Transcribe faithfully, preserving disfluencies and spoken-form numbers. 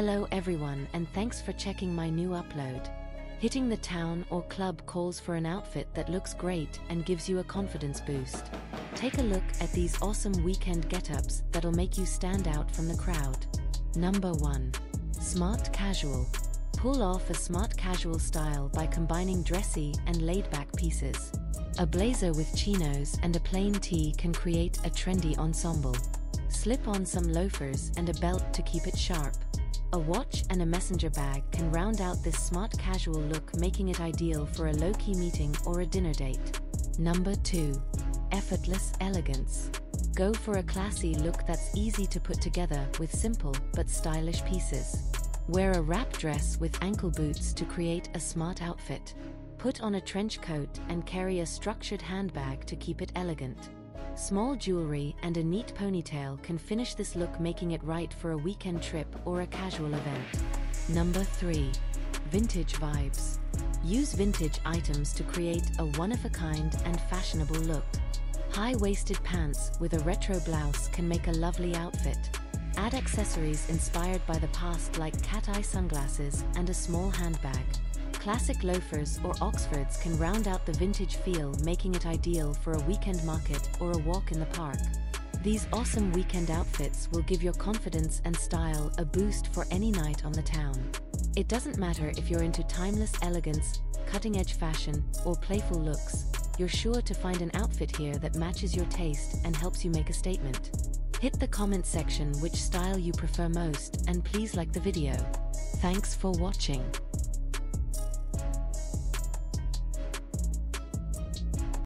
Hello everyone, and thanks for checking my new upload. Hitting the town or club calls for an outfit that looks great and gives you a confidence boost. Take a look at these awesome weekend get-ups that'll make you stand out from the crowd. Number one. Smart Casual. Pull off a smart casual style by combining dressy and laid-back pieces. A blazer with chinos and a plain tee can create a trendy ensemble. Slip on some loafers and a belt to keep it sharp. A watch and a messenger bag can round out this smart casual look, making it ideal for a low-key meeting or a dinner date. Number two. Effortless Elegance. Go for a classy look that's easy to put together with simple but stylish pieces. Wear a wrap dress with ankle boots to create a smart outfit. Put on a trench coat and carry a structured handbag to keep it elegant. Small jewelry and a neat ponytail can finish this look, making it right for a weekend trip or a casual event. Number three. Vintage Vibes. Use vintage items to create a one-of-a-kind and fashionable look. High-waisted pants with a retro blouse can make a lovely outfit. Add accessories inspired by the past, like cat-eye sunglasses and a small handbag. Classic loafers or oxfords can round out the vintage feel, making it ideal for a weekend market or a walk in the park. These awesome weekend outfits will give your confidence and style a boost for any night on the town. It doesn't matter if you're into timeless elegance, cutting-edge fashion, or playful looks. You're sure to find an outfit here that matches your taste and helps you make a statement. Hit the comment section which style you prefer most, and please like the video. Thanks for watching.